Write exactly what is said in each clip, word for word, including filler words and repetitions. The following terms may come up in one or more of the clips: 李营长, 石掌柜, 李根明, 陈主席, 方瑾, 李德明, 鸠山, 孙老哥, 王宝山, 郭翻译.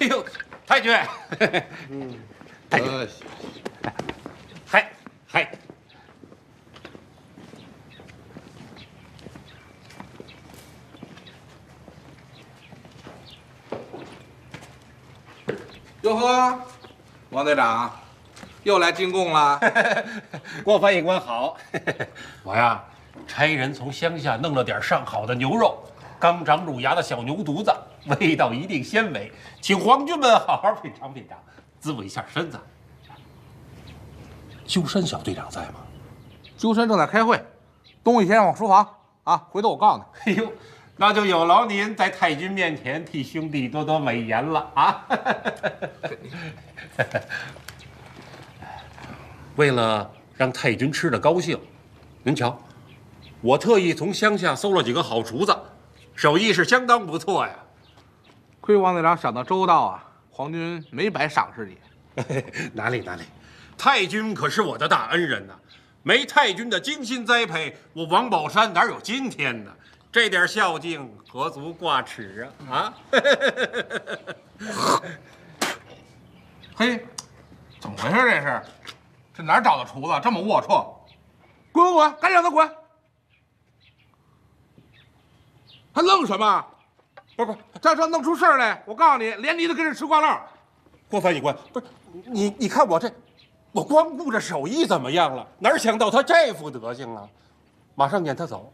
哎呦，太君，嗯，太君，嗨嗨，哟呵，王队长又来进贡了，过番一关好。我呀，差人从乡下弄了点上好的牛肉。 刚长乳牙的小牛犊子，味道一定鲜美，请皇军们好好品尝品尝，滋补一下身子。鸠山小队长在吗？鸠山正在开会，东西先往书房啊，回头我告诉你。哎呦，那就有劳您在太君面前替兄弟多多美言了啊！为了让太君吃得高兴，您瞧，我特意从乡下搜了几个好厨子。 手艺是相当不错呀，亏王队长想到周到啊，皇军没白赏识你。哪里哪里，太君可是我的大恩人呐、啊，没太君的精心栽培，我王宝山哪有今天呢？这点孝敬何足挂齿啊！啊，嘿，怎么回事？这是，这哪儿找的厨子这么龌龊？滚滚滚，赶紧让他滚！ 还愣什么？不是不是，这要弄出事儿来，我告诉你，连你都跟着吃瓜烙。郭翻译官，不是你，你看我这，我光顾着手艺怎么样了？哪想到他这副德行啊！马上撵他走。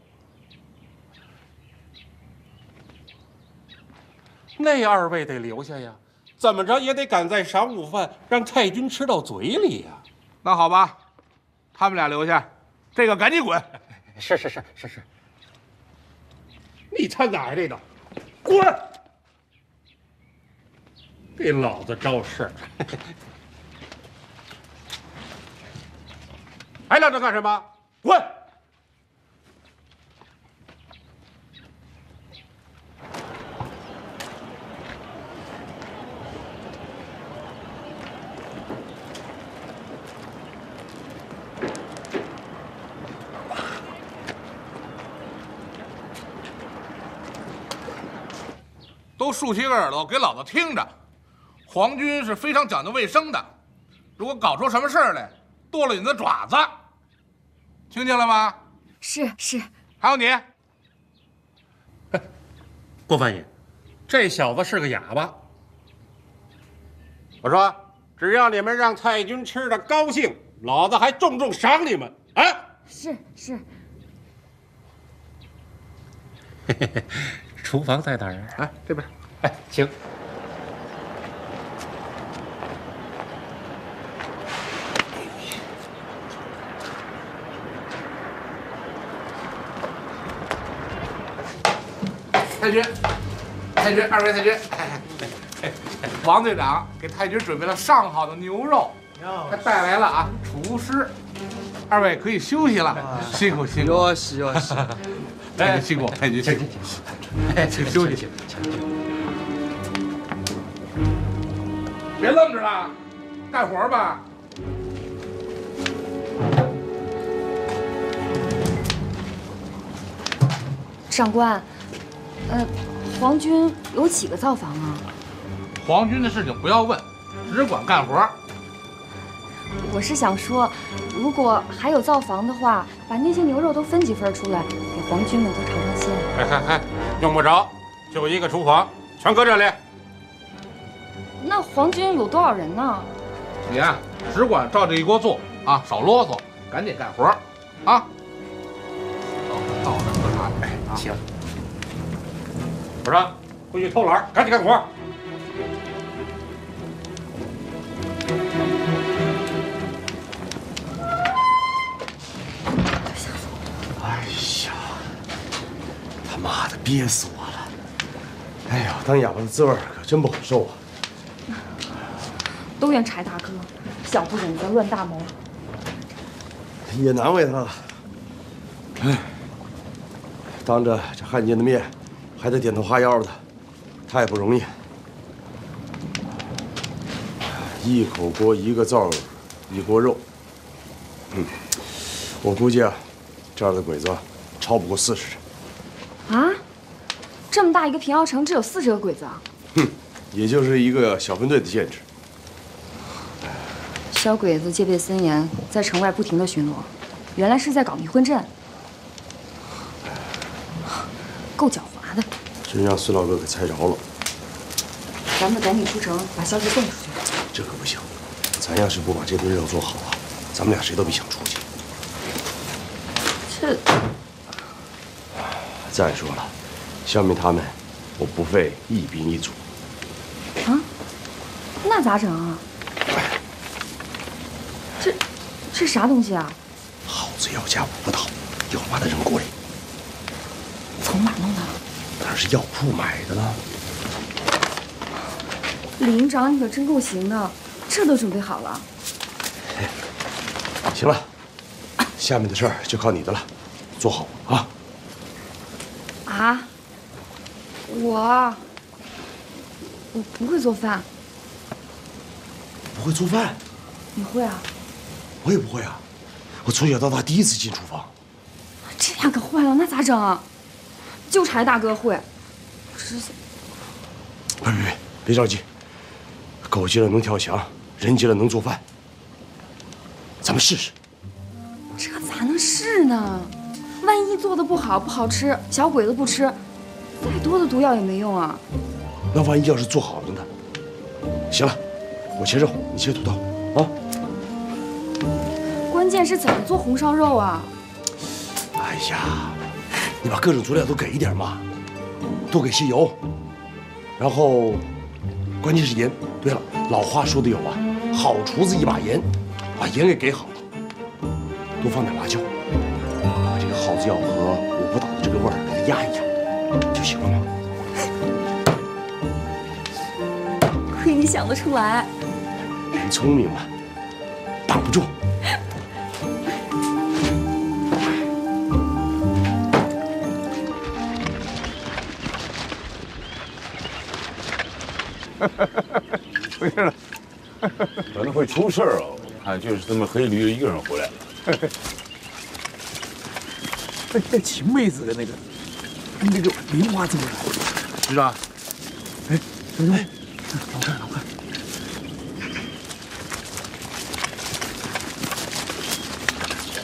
那二位得留下呀，怎么着也得赶在晌午饭让太君吃到嘴里呀。那好吧，他们俩留下，这个赶紧滚。是是是是是。 你掺哪儿这道？滚！给老子招事！还愣着干什么？滚！都竖起个耳朵给老子听着，皇军是非常讲究卫生的，如果搞出什么事儿来，剁了你的爪子，听见了吗？是是。还有你，哎，郭翻译，这小子是个哑巴。我说，只要你们让太君吃的高兴，老子还重重赏你们啊！是是。嘿嘿嘿。 厨房在哪儿啊？哎，这边。哎，行。太君，太君，二位太君，王队长给太君准备了上好的牛肉，还带来了啊厨师，二位可以休息了，辛苦辛苦。休息休息。 哎，辛苦，太君辛苦，哎，请休息。别愣着了，干活吧。上官，呃，皇军有几个造房啊？皇军的事情不要问，只管干活。我是想说，如果还有造房的话，把那些牛肉都分几份出来。 皇军们都尝尝鲜。哎哎哎，用不着，就一个厨房，全搁这里。那皇军有多少人呢？你啊，只管照这一锅做啊，少啰嗦，赶紧干活啊！走，到我这喝茶去。哎，行。我说，回去偷懒，赶紧干活。 妈的，憋死我了！哎呀，当哑巴的滋味可真不好受啊！都怨柴大哥，小不忍则乱大谋，也难为他了。哎，当着这汉奸的面，还得点头哈腰的，他也不容易。一口锅一个灶，一锅肉。嗯，我估计啊，这样的鬼子超不过四十人。 啊，这么大一个平遥城，只有四十个鬼子啊！哼，也就是一个小分队的限制。小鬼子戒备森严，在城外不停的巡逻，原来是在搞迷魂阵，够狡猾的。真让孙老哥给猜着了。咱们赶紧出城，把消息送出去。这可不行，咱要是不把这顿任务做好啊，咱们俩谁都别想出去。这……再说了，消灭他们，我不费一兵一卒。 啊，那咋整啊？这，这啥东西啊？耗子药加葡萄，要把它扔锅里。从哪弄的？那是药铺买的呢。李营长，你可真够行的，这都准备好了。行了，下面的事儿就靠你的了，做好啊。啊，我。 我不会做饭，不会做饭？你会啊？我也不会啊，我从小到大第一次进厨房。这下可坏了，那咋整啊？就柴大哥会，这……别别别，别着急，狗急了能跳墙，人急了能做饭，咱们试试。这咋能试呢？万一做的不好，不好吃，小鬼子不吃，再多的毒药也没用啊。 那万一要是做好了呢？行了，我切肉，你切土豆，啊。关键是怎么做红烧肉啊？哎呀，你把各种佐料都给一点嘛，多给些油，然后，关键是盐。对了，老话说的有啊，好厨子一把盐，把盐给给好了，多放点辣椒，把这个耗子药和我不打的这个味儿给它压一压，就行了嘛。 亏你想得出来，人聪明嘛，挡不住。回来了，可能会出事儿啊！我看就是这么黑驴一个人回来。那秦妹子的那个那个名花怎么来了？局长，哎，等等。 老快老快！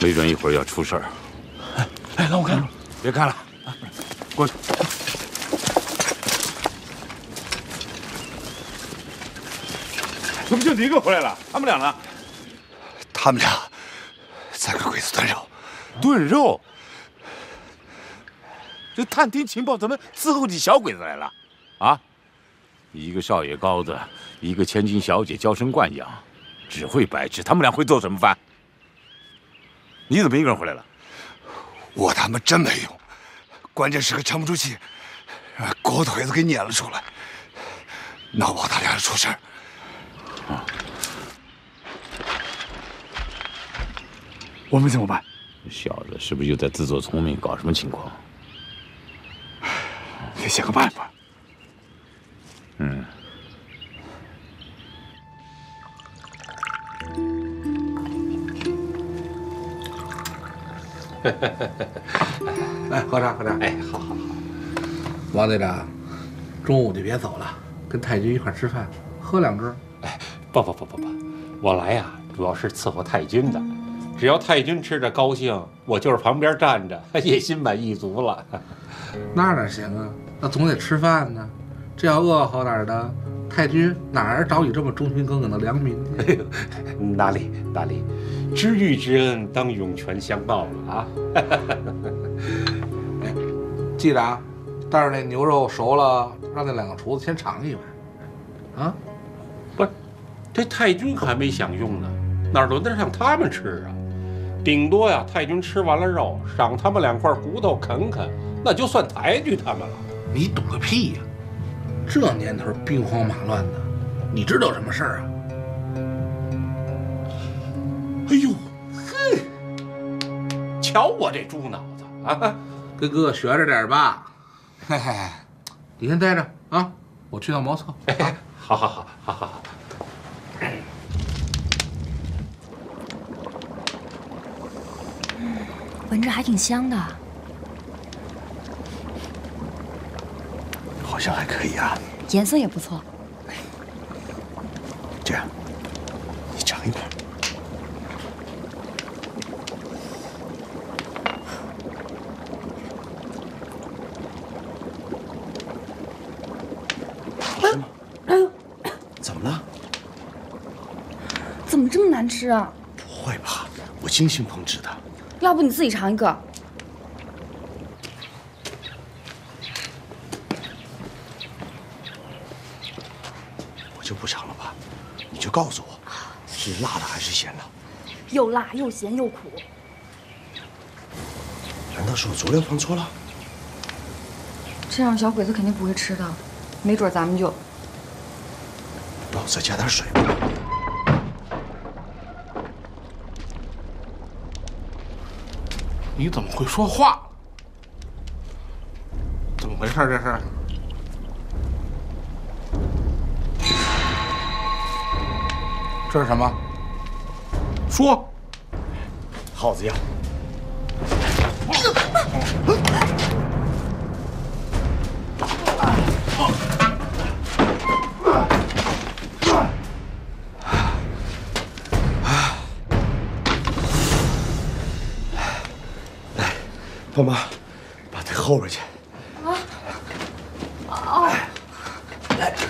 没准一会儿要出事儿。哎哎，让我看，别看了，过去。怎么就你一个回来了？他们俩呢？他们俩在跟鬼子炖肉。炖肉？这探听情报，怎么伺候起小鬼子来了？啊？ 一个少爷羔子，一个千金小姐娇生惯养，只会白吃。他们俩会做什么饭？你怎么一个人回来了？我他妈真没用，关键时刻沉不住气，狗腿子给撵了出来，闹不好他俩要出事儿。啊！我们怎么办？小子是不是又在自作聪明，搞什么情况？得想个办法。 嗯，来喝茶喝茶。哎，好好好。王队长，中午就别走了，跟太君一块吃饭，喝两支。哎，不不不不不，我来呀、啊，主要是伺候太君的。只要太君吃着高兴，我就是旁边站着，也心满意足了。那哪行啊？那总得吃饭呢。 这要饿好哪儿的，太君哪儿找你这么忠心耿耿的良民？哎呦，哪里哪里，知遇之恩当涌泉相报了啊！哎，记着啊，待会儿那牛肉熟了，让那两个厨子先尝一碗。啊，不是，这太君可还没享用呢，哪轮得上他们吃啊？顶多呀，太君吃完了肉，赏他们两块骨头啃啃，那就算抬举他们了。你懂个屁呀！ 这年头兵荒马乱的，你知道什么事儿啊？哎呦，嘿，瞧我这猪脑子啊！跟哥哥学着点吧。嘿嘿，你先待着啊，我去趟茅厕。哎，好好好，好好好。嗯，闻着还挺香的。 好像还可以啊，颜色也不错。哎呦，怎么了？怎么这么难吃啊？不会吧，我精心烹制的。要不你自己尝一个。我就不尝了吧，你就告诉我，是辣的还是咸的？又辣又咸又苦。难道是我佐料放错了？这样小鬼子肯定不会吃的，没准咱们就……那我再加点水吧。 你怎么会说话？怎么回事？这是？这是什么？说。耗子药。帮忙，把那后边去。啊！哦。来。去，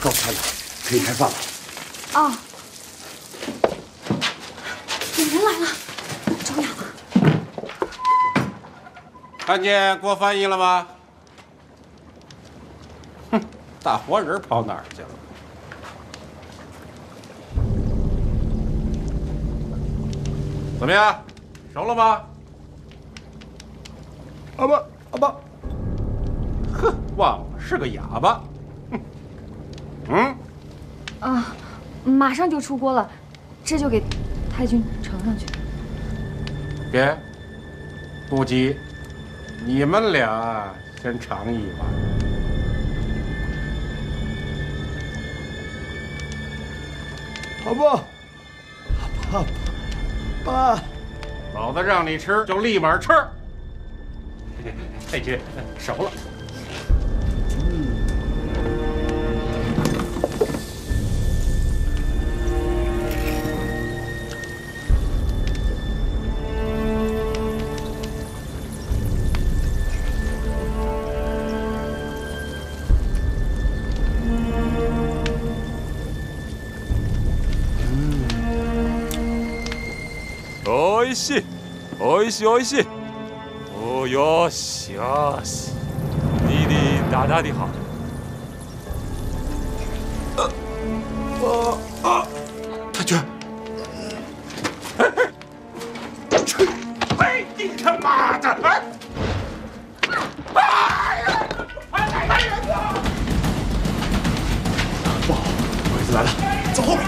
告诉他们可以开饭了。哦。 看见郭翻译了吗？哼，大活人跑哪儿去了？怎么样，熟了吗？阿爸，阿爸，呵，忘了是个哑巴。嗯，啊，马上就出锅了，这就给太君呈上去。别，不急。 你们俩先尝一碗。好不？爸爸，爸，老子让你吃就立马吃。太君，熟了。嗯。美味しい、美味しい、美味しい。およしよし。你的大大的好。呃呃啊！太君，去！哎，你他妈的！哎，哎呀！哎呀！来人呐！不好，鬼子来了，走后面。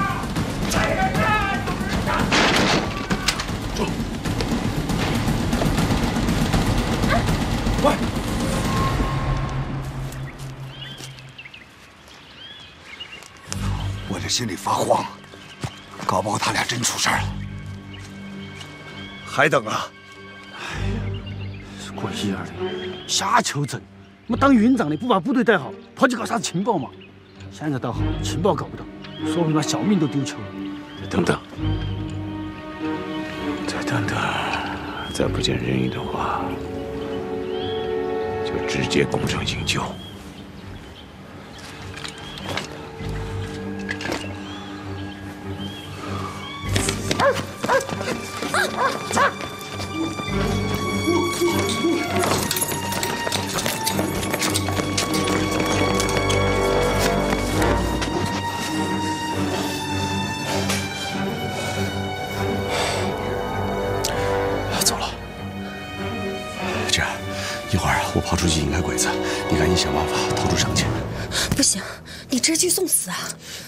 喂！我这心里发慌，搞不好他俩真出事了。还等啊？哎呀，鬼心眼的，瞎求真！我当营长的不把部队带好，跑去搞啥情报嘛？现在倒好，情报搞不到，说不定把小命都丢球了。再等等，再等等，再不见人影的话。 就直接攻城营救。走了，这样一会儿。 我跑出去引开鬼子，你赶紧想办法逃出城去。不行，你这是去送死啊！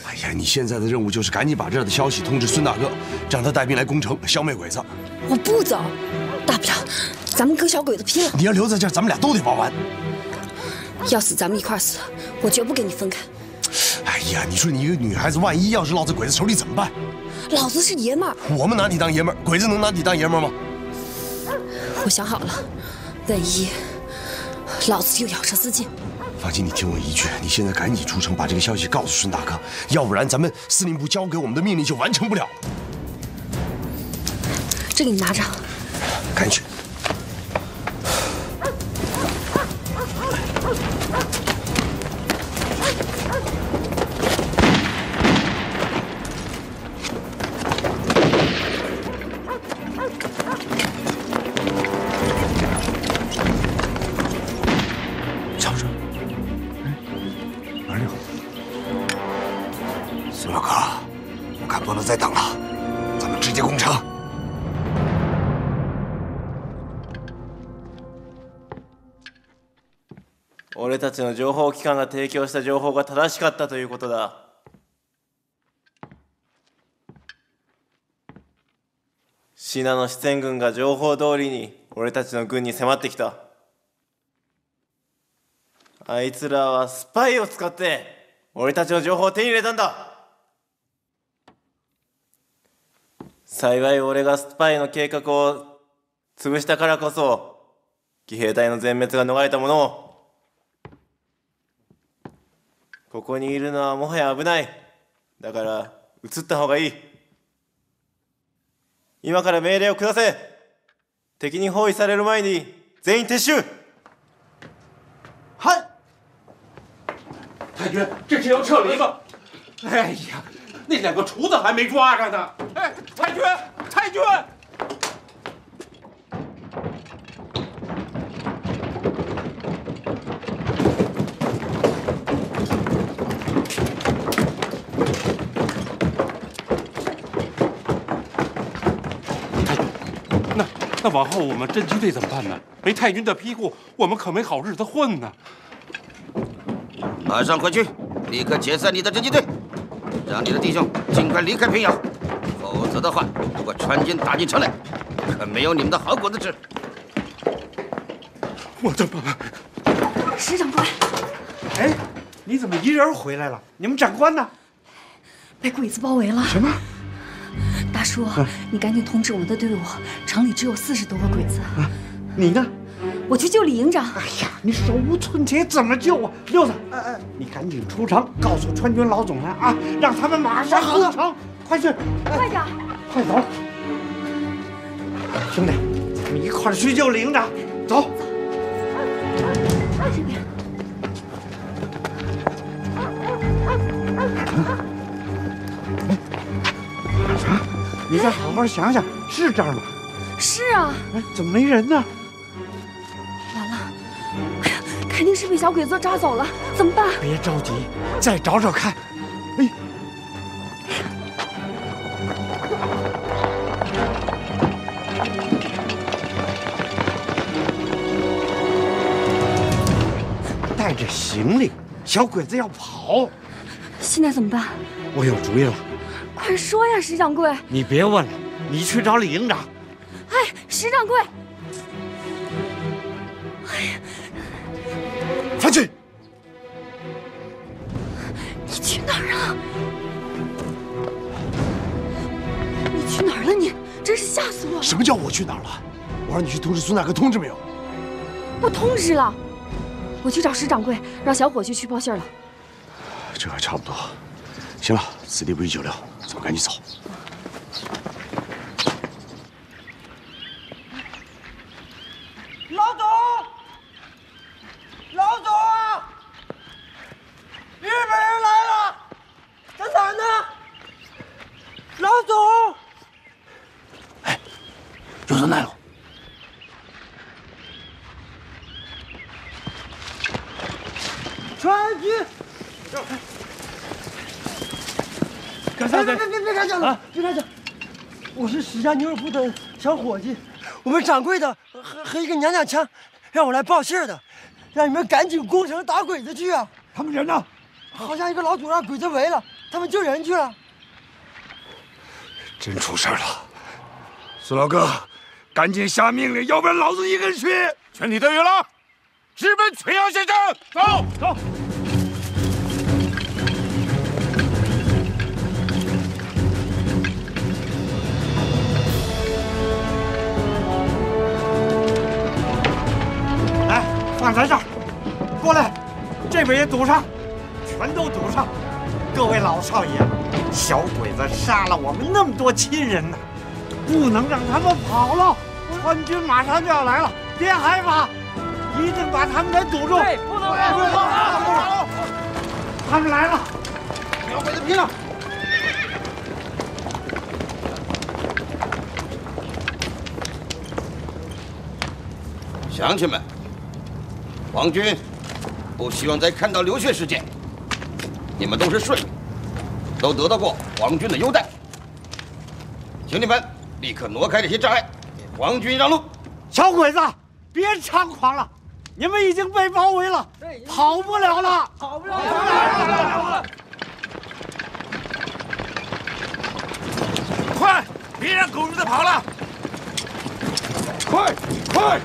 哎呀，你现在的任务就是赶紧把这儿的消息通知孙大哥，让他带兵来攻城，消灭鬼子。我不走，大不了咱们跟小鬼子拼了。你要留在这儿，咱们俩都得玩完。要死咱们一块死，我绝不跟你分开。哎呀，你说你一个女孩子，万一要是落在鬼子手里怎么办？老子是爷们儿，我们拿你当爷们儿，鬼子能拿你当爷们儿吗？我想好了，万一。老子又咬上私剑。方瑾，你听我一句，你现在赶紧出城，把这个消息告诉孙大哥，要不然咱们司令部交给我们的命令就完成不了。这个你拿着，赶紧去。 俺たちの情報機関が提供した情報が正しかったということだ。信濃の四川軍が情報通りに俺たちの軍に迫ってきた。あいつらはスパイを使って俺たちの情報を手に入れたんだ。幸い俺がスパイの計画を潰したからこそ義兵隊の全滅が逃れたものを。 ここにいるのはもはや危ない。だから移った方がいい。今から命令を下せ。敵に包囲される前に全員撤収。はい。太君，这只能撤离吧？哎呀，那两个厨子还没抓着呢。哎，太君，太君。 那往后我们侦缉队怎么办呢？没太君的庇护，我们可没好日子混呢。马上回去，立刻解散你的侦缉队，让你的弟兄尽快离开平遥，否则的话，如果川军打进城来，可没有你们的好果子吃。我的妈！师长官，哎，你怎么一人回来了？你们长官呢？被鬼子包围了。什么？ 大叔，你赶紧通知我们的队伍，城里只有四十多个鬼子。啊，你呢？我去救李营长。哎呀，你手无寸铁，怎么救啊？六子，哎哎，你赶紧出城，告诉川军老总来啊，让他们马上出城，快去，快点，快走！兄弟，咱们一块儿去救李营长，走。这边。 你再好好想想，是这儿吗？是啊。哎，怎么没人呢？完了，哎呀，肯定是被小鬼子抓走了，怎么办？别着急，再找找看。哎，带着行李，小鬼子要跑。现在怎么办？我有主意了。 快说呀，石掌柜！你别问了，你去找李营长。哎，石掌柜！哎呀，方瑾，你去哪儿啊？你去哪儿了？你真是吓死我了！什么叫我去哪儿了？我让你去通知孙大哥，通知没有？我通知了，我去找石掌柜，让小伙计去报信了。这还差不多。行了，此地不宜久留。 咱们赶紧走。老总，老总，日本人来了，咱咋呢？老总，哎，有人来了。川军。 别别别别开枪了！别开枪！我是史家牛肉铺的小伙计，我们掌柜的和和一个娘娘腔，让我来报信的，让你们赶紧攻城打鬼子去啊！他们人呢？好像一个老祖让鬼子围了，他们救人去了。真出事了！孙老哥，赶紧下命令，要不然老子一个人去！全体队员了，直奔垂杨县城，走走。 放在这儿。过来，这边也堵上，全都堵上。各位老少爷，小鬼子杀了我们那么多亲人呢，不能让他们跑了。川军马上就要来了，别害怕，一定把他们给堵住。对，不能让他们跑。他们来了，小鬼子拼了！ 乡亲们，皇军不希望再看到流血事件。你们都是顺民，都得到过皇军的优待，请你们立刻挪开这些障碍，给皇军让路。小鬼子，别猖狂了，你们已经被包围了，跑不了了，跑不了了！快，别让狗日的跑了！快，快！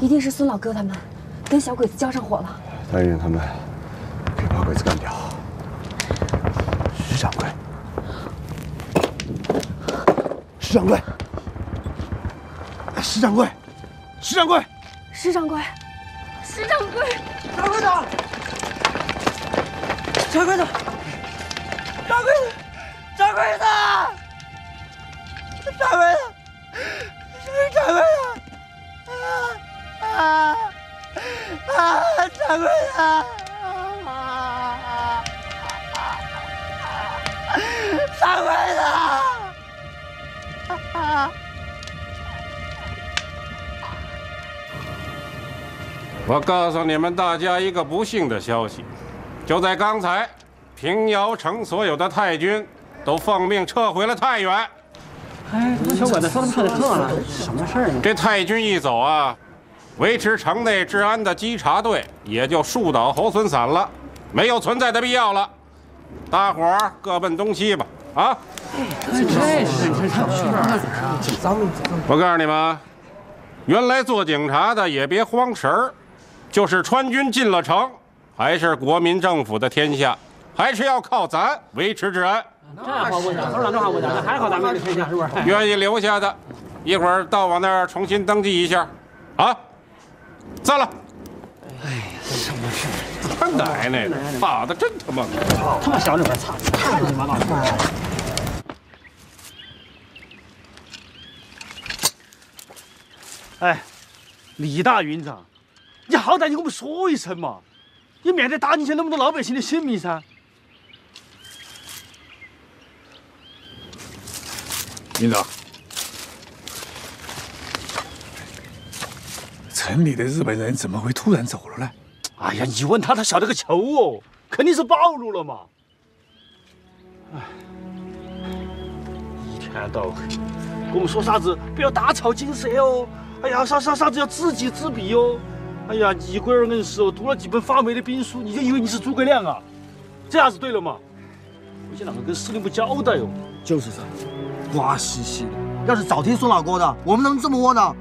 一定是孙老哥他们跟小鬼子交上火了。但愿他们别把鬼子干掉。石掌柜，石掌柜，石掌柜，石掌柜，石掌柜，石掌柜，掌柜的，掌柜的，掌柜的，掌柜的，掌柜的，是掌柜的。 啊啊！掌柜的，啊！掌柜的，啊！我告诉你们大家一个不幸的消息，就在刚才，平遥城所有的太军都奉命撤回了太原。哎，这小鬼子说撤就撤了，什么事儿呢？这太军一走啊！ 维持城内治安的稽查队也就树倒猢狲散了，没有存在的必要了。大伙儿各奔东西吧！啊，这是这上哪儿啊？我告诉你们，原来做警察的也别慌神儿，就是川军进了城，还是国民政府的天下，还是要靠咱维持治安。这话不假，头长这话不假，还好咱们的天下是不是？愿意留下的，一会儿到我那儿重新登记一下，啊。 散了！哎呀，什么事？他奶奶的，打的真他妈！他妈小里边操！操你妈老头！哎，李大云长，你好歹你给我们说一声嘛，你免得打你一下那么多老百姓的性命噻。云长。 城里的日本人怎么会突然走了呢？哎呀，你问他，他晓得个球哦，肯定是暴露了嘛。哎，一天到黑跟我们说啥子，不要打草惊蛇哦。哎呀，啥啥啥子要知己知彼哦。哎呀，你龟儿硬是哦，读了几本发霉的兵书，你就以为你是诸葛亮啊？这样是对了嘛？回去哪个跟司令部交代哦？就是这，瓜兮兮的。要是早听孙老哥的，我们能这么窝囊？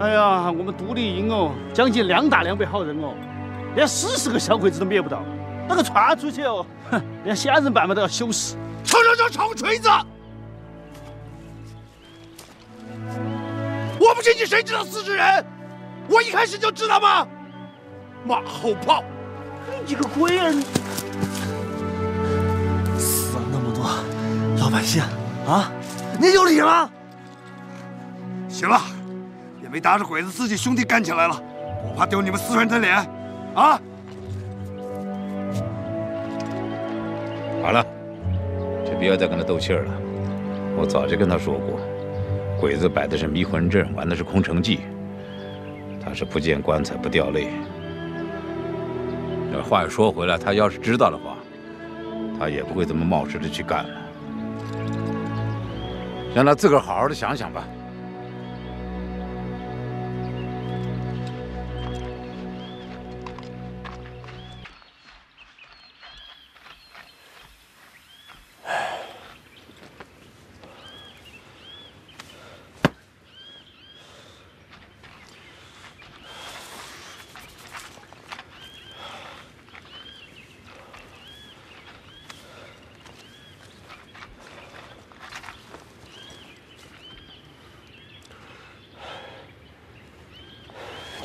哎呀，我们独立营哦，将近两打两百号人哦，连四十个小鬼子都灭不倒。那个传出去哦，哼，连仙人板板都要羞死。瞅瞅瞅，臭锤子！我不信你谁知道四十人？我一开始就知道吗？马后炮！你个龟儿！死了那么多老百姓啊，你有理吗？行了。 没打着鬼子，自己兄弟干起来了，我怕丢你们四川的脸，啊！好了，就不要再跟他斗气了。我早就跟他说过，鬼子摆的是迷魂阵，玩的是空城计。他是不见棺材不掉泪。那话又说回来，他要是知道的话，他也不会这么冒失的去干了。让他自个儿好好的想想吧。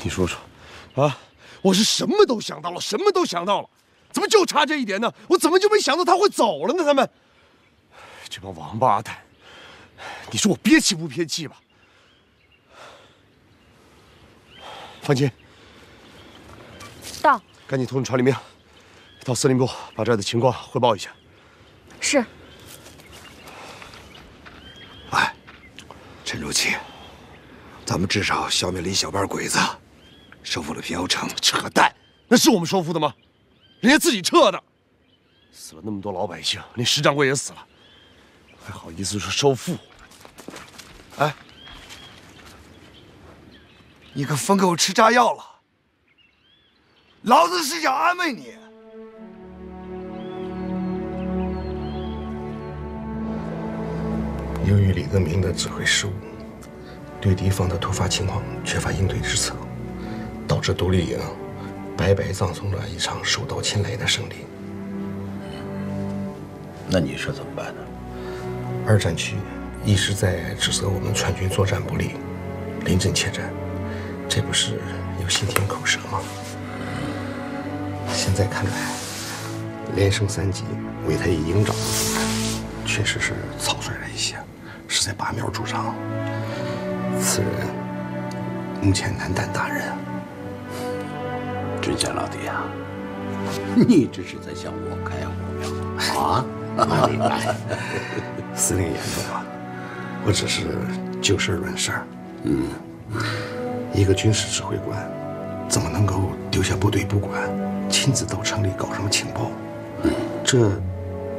你说说，啊，我是什么都想到了，什么都想到了，怎么就差这一点呢？我怎么就没想到他会走了呢？他们这帮王八蛋，你说我憋气不憋气吧？方琴，到，赶紧通知朝里明，到司令部把这儿的情况汇报一下。是。哎，陈主席，咱们至少消灭了一小半鬼子。 收复了平遥城，扯淡！那是我们收复的吗？人家自己撤的，死了那么多老百姓，连石掌柜也死了，还好意思说收复？哎，你可疯给我吃炸药了！老子是想安慰你。由于李根明的指挥失误，对敌方的突发情况缺乏应对之策。 导致独立营白白葬送了一场手到擒来的胜利。那你说怎么办呢？二战区一直在指责我们川军作战不力，临阵怯战，这不是又心甜口舌吗？现在看来，连升三级，委他以营长的主任，确实是草率了一些，是在拔苗助长。此人目前难担大任。 军校老弟啊，你这是在向我开火啊？哪里来？司令严重了，我只是就事论事。嗯，一个军事指挥官怎么能够丢下部队不管，亲自到城里搞什么情报？嗯，这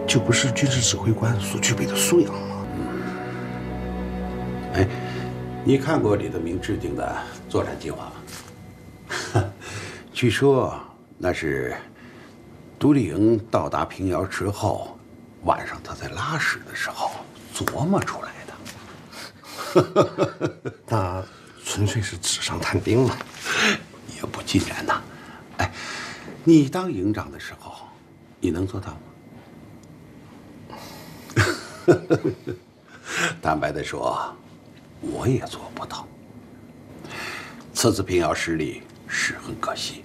就不是军事指挥官所具备的素养吗？嗯。哎，你看过李德明制定的作战计划吗？ 据说那是独立营到达平遥之后，晚上他在拉屎的时候琢磨出来的。那纯粹是纸上谈兵嘛？也不尽然呐。哎，你当营长的时候，你能做到吗？坦白的说，我也做不到。此次平遥失利是很可惜。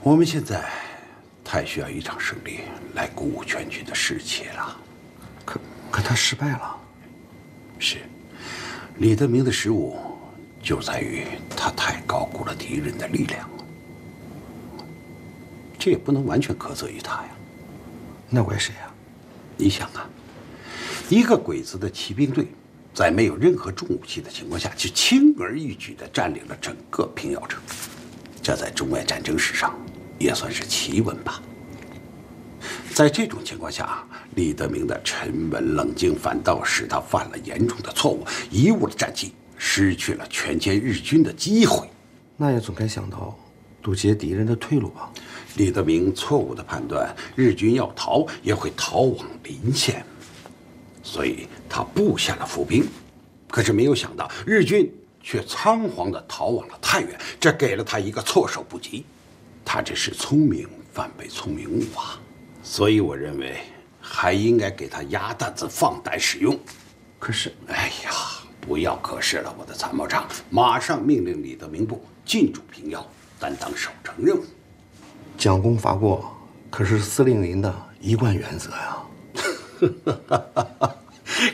我们现在太需要一场胜利来鼓舞全军的士气了，可可他失败了。是，李德明的失误就在于他太高估了敌人的力量，这也不能完全苛责于他呀。那怪谁呀？你想啊，一个鬼子的骑兵队，在没有任何重武器的情况下，就轻而易举地占领了整个平遥城，这在中外战争史上。 也算是奇闻吧。在这种情况下，李德明的沉稳冷静反倒使他犯了严重的错误，贻误了战机，失去了全歼日军的机会。那也总该想到堵截敌人的退路吧？李德明错误的判断，日军要逃也会逃往临县，所以他布下了伏兵。可是没有想到，日军却仓皇的逃往了太原，这给了他一个措手不及。 他这是聪明反被聪明误啊，所以我认为还应该给他鸭蛋子放胆使用。可是，哎呀，不要可是了，我的参谋长，马上命令李德明部进驻平遥，担当守城任务。蒋公伐过，可是司令您的一贯原则呀。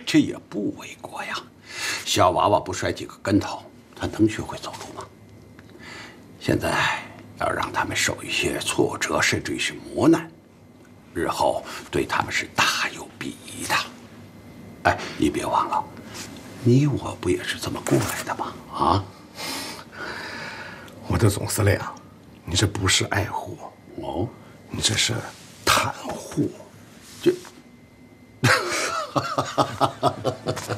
这也不为过呀，小娃娃不摔几个跟头，他能学会走路吗？现在。 要让他们受一些挫折，甚至于是磨难，日后对他们是大有裨益的。哎，你别忘了，你我不也是这么过来的吗？啊！我的总司令，你这不是爱护哦，你这是袒护。这，哈哈哈哈哈哈！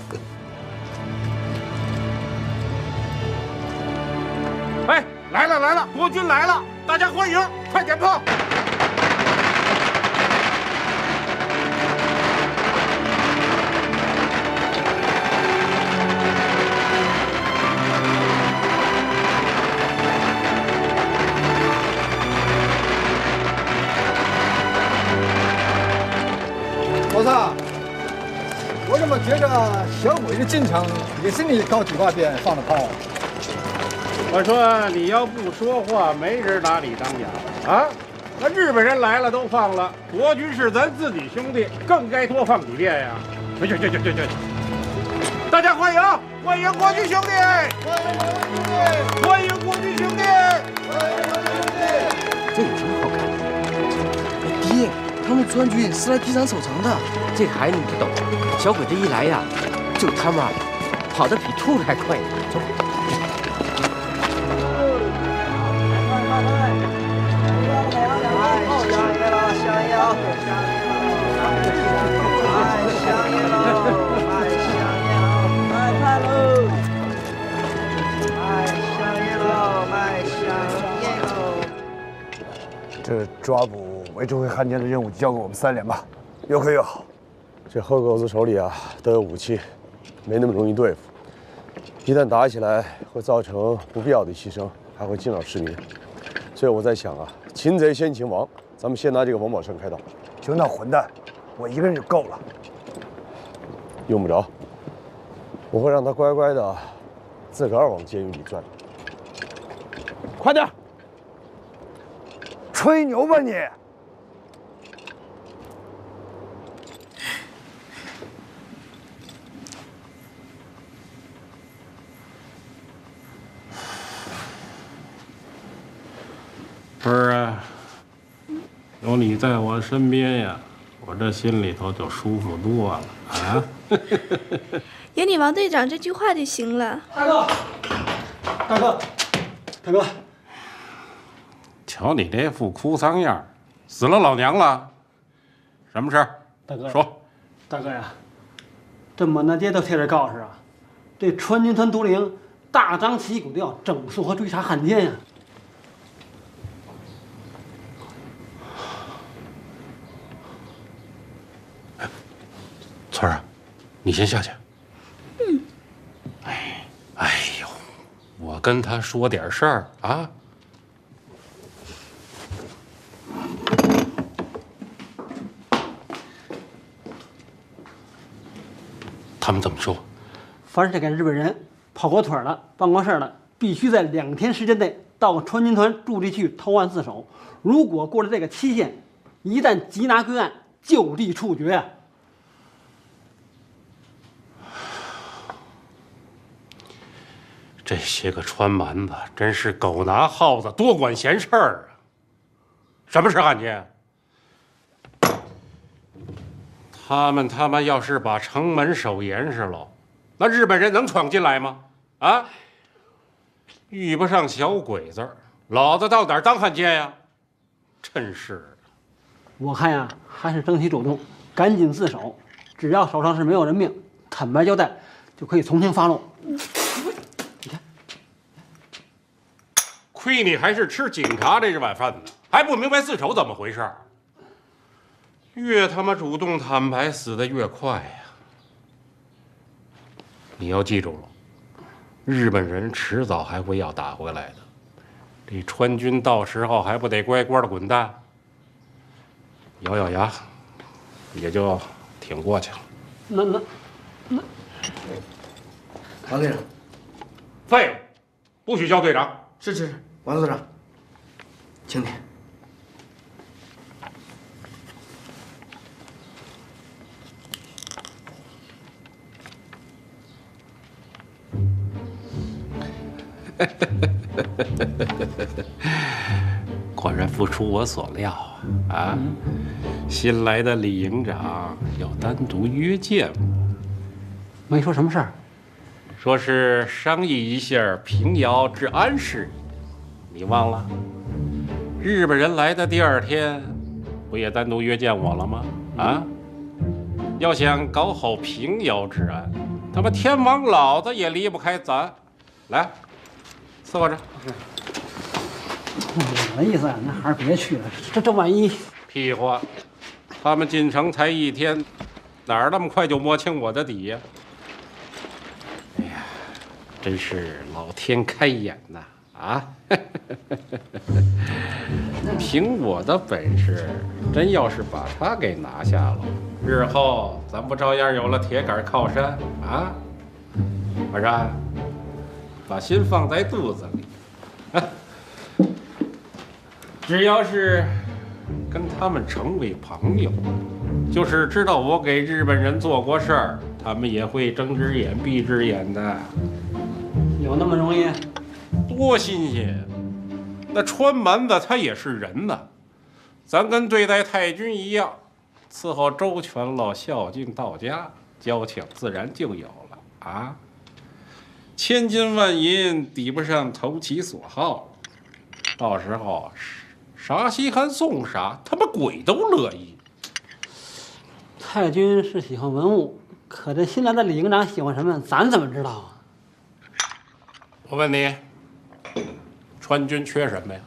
哎，来了来了，国军来了，大家欢迎，快点炮！老三，我怎么觉着小鬼子进城也是你高举挂鞭放的炮啊？ 我说你要不说话，没人拿你当家啊！那日本人来了都放了，国军是咱自己兄弟，更该多放几遍呀！去去去去去！大家欢迎，欢迎国军兄弟！欢迎国军兄弟！欢迎国军兄弟！这有什么好看的？爹，他们川军是来抵咱守城的。这孩子你不懂，小鬼子一来呀，就他妈跑得比兔子还快呢！走。 这抓捕围追回汉奸的任务交给我们三连吧，越快越好。这黑狗子手里啊都有武器，没那么容易对付。一旦打起来，会造成不必要的牺牲，还会惊扰市民。所以我在想啊，擒贼先擒王，咱们先拿这个王宝胜开刀。就那混蛋，我一个人就够了。用不着，我会让他乖乖的自个儿往监狱里钻。快点！ 吹牛吧你！不是啊，有你在我身边呀，我这心里头就舒服多了啊！有你王队长这句话就行了。大哥，大哥，大哥。 瞧你这副哭丧样，死了老娘了，什么事儿？大哥说，大哥呀，这满大街都贴着告示啊，对川军团独领大张旗鼓的要整肃和追查汉奸呀。村儿啊，你先下去。嗯。哎，哎呦，我跟他说点事儿啊。 他们怎么说？凡是敢日本人跑火腿了、办过事了，必须在两天时间内到川军团驻地区投案自首。如果过了这个期限，一旦缉拿归案，就地处决。这些个川蛮子真是狗拿耗子，多管闲事儿啊！什么是汉奸？ 他们他妈要是把城门守严实喽，那日本人能闯进来吗？啊，遇不上小鬼子，老子到哪儿当汉奸呀？真是的！我看呀，还是争取主动，赶紧自首。只要手上是没有人命，坦白交代，就可以从轻发落。你看，亏你还是吃警察这碗饭呢，还不明白自首怎么回事？ 越他妈主动坦白，死得越快呀！你要记住了，日本人迟早还会要打回来的，这川军到时候还不得乖乖的滚蛋？咬咬牙，也就挺过去了。那那那，王队长，废物，不许叫队长！是是是，王队长，请你。 果然不出我所料啊！啊，新来的李营长要单独约见我，没说什么事儿，说是商议一下平遥治安事宜。你忘了？日本人来的第二天，不也单独约见我了吗？啊？要想搞好平遥治安，他们天王老子也离不开咱。来，伺候着。我的意思，那还是别去了。这这万一……屁话！他们进城才一天，哪儿那么快就摸清我的底呀？哎呀，真是老天开眼呐！啊，凭我的本事，真要是把他给拿下了，日后咱不照样有了铁杆靠山啊？马山，把心放在肚子里啊！只要是跟他们成为朋友，就是知道我给日本人做过事儿，他们也会睁只眼闭只眼的。有那么容易？多新鲜！那川蛮子他也是人呐，咱跟对待太君一样，伺候周全了，孝敬到家，交情自然就有了啊。千金万银抵不上投其所好，到时候。 啥稀罕送啥，他们鬼都乐意。太君是喜欢文物，可这新来的李营长喜欢什么，咱怎么知道啊？我问你，川军缺什么呀？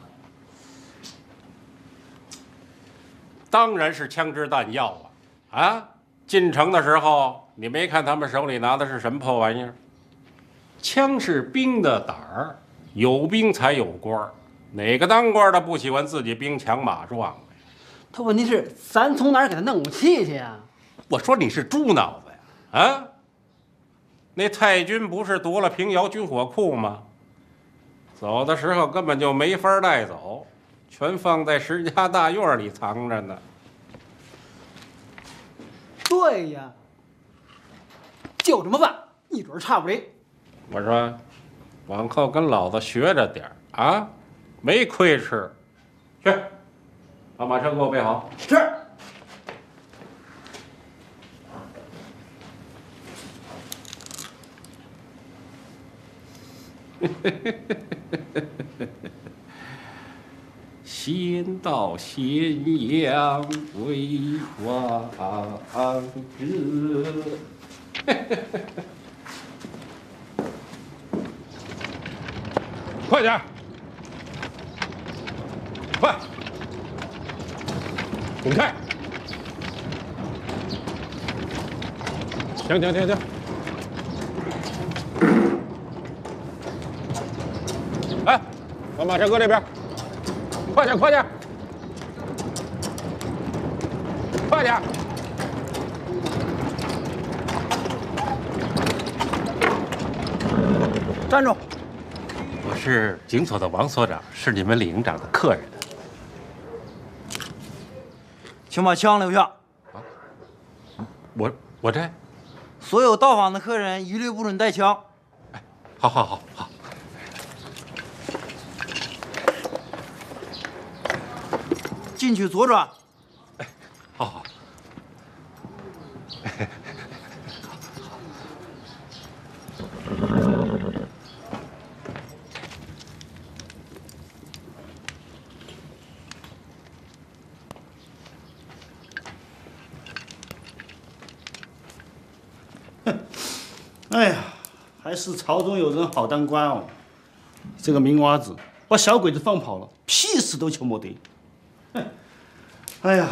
当然是枪支弹药啊！啊，进城的时候你没看他们手里拿的是什么破玩意儿？枪是兵的胆儿，有兵才有官儿。 哪个当官的不喜欢自己兵强马壮的？他问题是，咱从哪儿给他弄武器去呀？我说你是猪脑子呀！啊，那太君不是夺了平遥军火库吗？走的时候根本就没法带走，全放在石家大院里藏着呢。对呀，就这么办，一准差不离。我说，往后跟老子学着点啊！ 没亏吃，去，把马车给我备好。是。心到咸阳为王之。快点！ 快，滚开！停停停停！哎，把马车搁这边，快点快点，快点！站住！我是警所的王所长，是你们李营长的客人。 请把枪留下！啊，我我这，所有到访的客人一律不准带枪。哎，好，好，好，好。进去左转。哎，好好。哎呀，还是朝中有人好当官哦！这个明娃子把小鬼子放跑了，屁事都求没得。哎呀，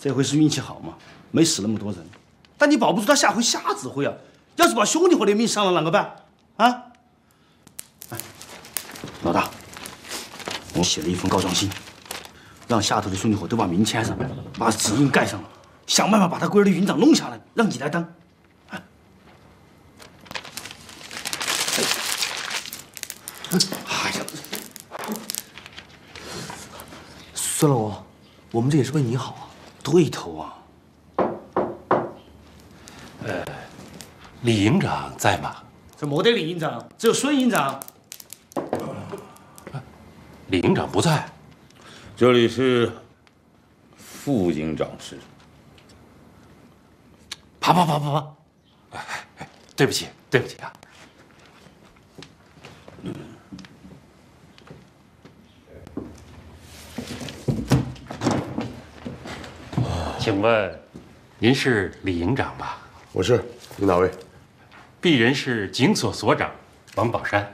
这回是运气好嘛，没死那么多人。但你保不住他下回瞎指挥啊！要是把兄弟伙的命伤了，啷个办？啊！哎，老大，我写了一封告状信，让下头的兄弟伙都把名签上，把指印盖上了，想办法把他龟儿的营长弄下来，让你来当。 哎呀，孙老五，我们这也是为你好啊，对头啊。呃，李营长在吗？这没得李营长，只有孙营长。李营长不在，这里是副营长室。爬爬爬爬爬！哎哎哎，对不起，对不起啊。请问，您是李营长吧？我是，你哪位？鄙人是警所所长王宝山。